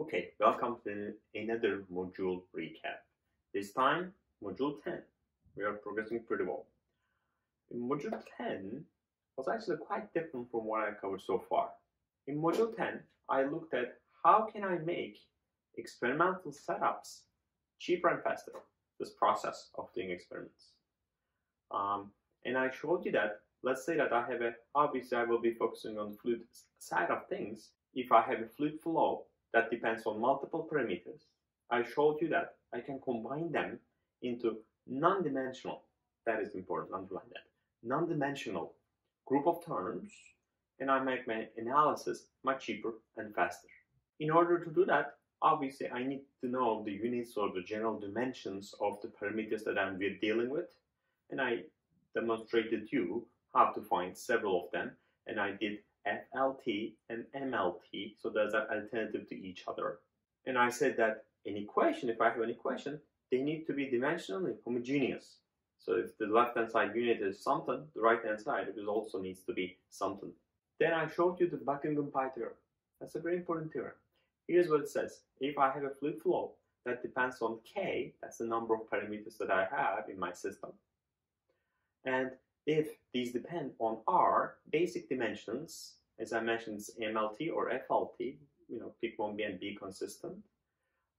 Okay, welcome to another module recap. This time, module 10. We are progressing pretty well. In module 10 was actually quite different from what I covered so far. In module 10, I looked at how can I make experimental setups cheaper and faster, this process of doing experiments. And I showed you that, let's say that I have obviously I will be focusing on the fluid side of things. If I have a fluid flow that depends on multiple parameters, I showed you that I can combine them into non-dimensional, that is important, underline that, non-dimensional group of terms, and I make my analysis much cheaper and faster. In order to do that, obviously I need to know the units or the general dimensions of the parameters that I'm dealing with, and I demonstrated you how to find several of them, and I did FLT and MLT, so those are alternative to each other. And I said that an equation, if I have an equation, they need to be dimensionally homogeneous. So if the left-hand side unit is something, the right-hand side it also needs to be something. Then I showed you the Buckingham Pi theorem. That's a very important theorem. Here's what it says. If I have a fluid flow that depends on K, that's the number of parameters that I have in my system, and if these depend on R, basic dimensions, as I mentioned, MLT or FLT, you know, pick one, B and B consistent,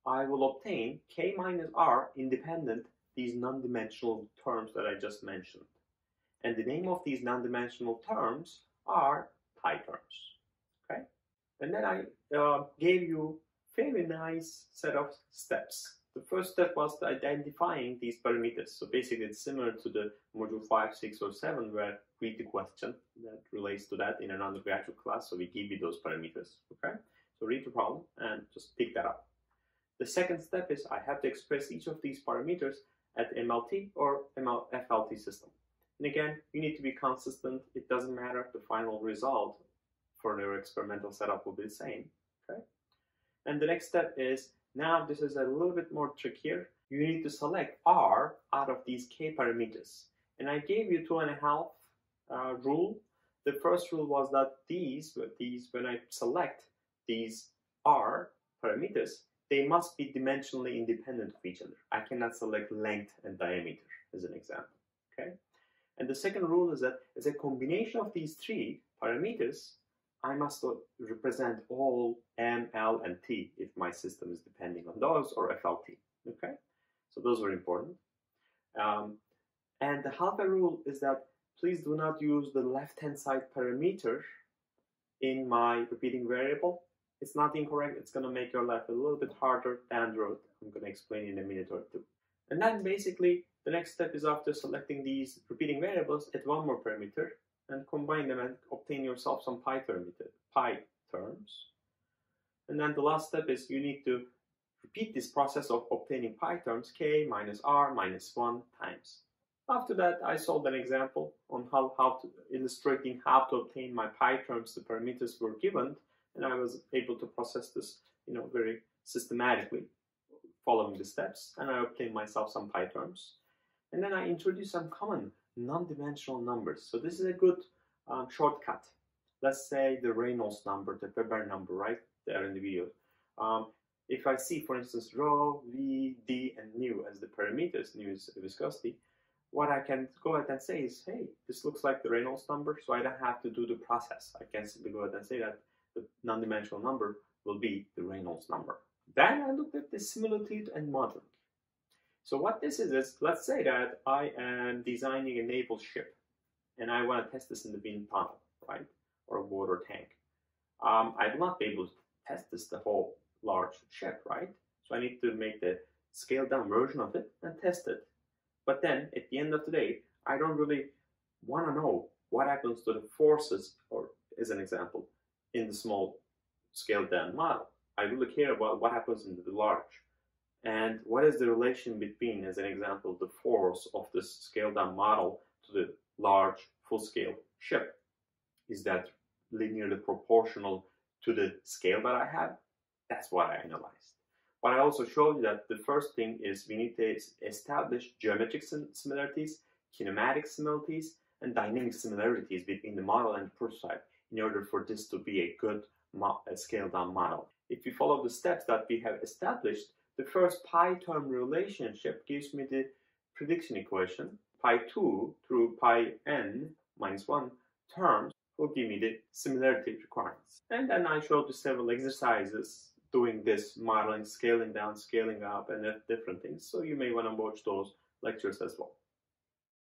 I will obtain K minus R independent these non-dimensional terms that I just mentioned. And the name of these non-dimensional terms are pi terms, okay? And then I gave you a very nice set of steps. The first step was identifying these parameters. So basically it's similar to the module 5, 6, or 7 where read the question that relates to that in an undergraduate class. So we give you those parameters, okay? So read the problem and just pick that up. The second step is I have to express each of these parameters at MLT or FLT system. And again, you need to be consistent. It doesn't matter. The final result for your experimental setup will be the same, okay? And the next step is, now this is a little bit more trickier. You need to select R out of these K parameters. And I gave you 2.5 rule. The first rule was that these when I select these R parameters, they must be dimensionally independent of each other. I cannot select length and diameter as an example, okay? And the second rule is that as a combination of these three parameters, I must represent all M, L, and T if my system is depending on those or FLT, okay? So those are important. And the half-way rule is that please do not use the left-hand side parameter in my repeating variable. It's not incorrect. It's going to make your life a little bit harder down the road. I'm going to explain in a minute or two. And then basically the next step is after selecting these repeating variables, add one more parameter and combine them and obtain yourself some pi terms. And then the last step is you need to repeat this process of obtaining pi terms, K minus R minus 1 times. After that, I solved an example on illustrating how to obtain my pi terms. The parameters were given, and I was able to process this, you know, very systematically following the steps, and I obtained myself some pi terms. And then I introduced some common non-dimensional numbers. So this is a good shortcut. Let's say the Reynolds number, the Weber number, right there in the video. If I see, for instance, rho, v, d, and nu as the parameters, nu is viscosity, what I can go ahead and say is, hey, this looks like the Reynolds number, so I don't have to do the process. I can simply go ahead and say that the non-dimensional number will be the Reynolds number. Then I looked at the similitude and modeling. So what this is let's say that I am designing a naval ship and I want to test this in the wind tunnel, right? Or a water tank. I will not be able to test this the whole large ship, right? So I need to make the scaled down version of it and test it. But then at the end of the day, I don't really want to know what happens to the forces, or as an example, in the small scaled down model. I really care about what happens in the large. And what is the relation between, as an example, the force of this scaled-down model to the large, full-scale ship? Is that linearly proportional to the scale that I have? That's what I analyzed. But I also showed you that the first thing is we need to establish geometric similarities, kinematic similarities, and dynamic similarities between the model and the prototype in order for this to be a good scaled-down model. If we follow the steps that we have established, the first pi term relationship gives me the prediction equation. Pi 2 through pi n minus 1 terms will give me the similarity requirements. And then I showed you several exercises doing this modeling, scaling down, scaling up, and different things. So you may want to watch those lectures as well.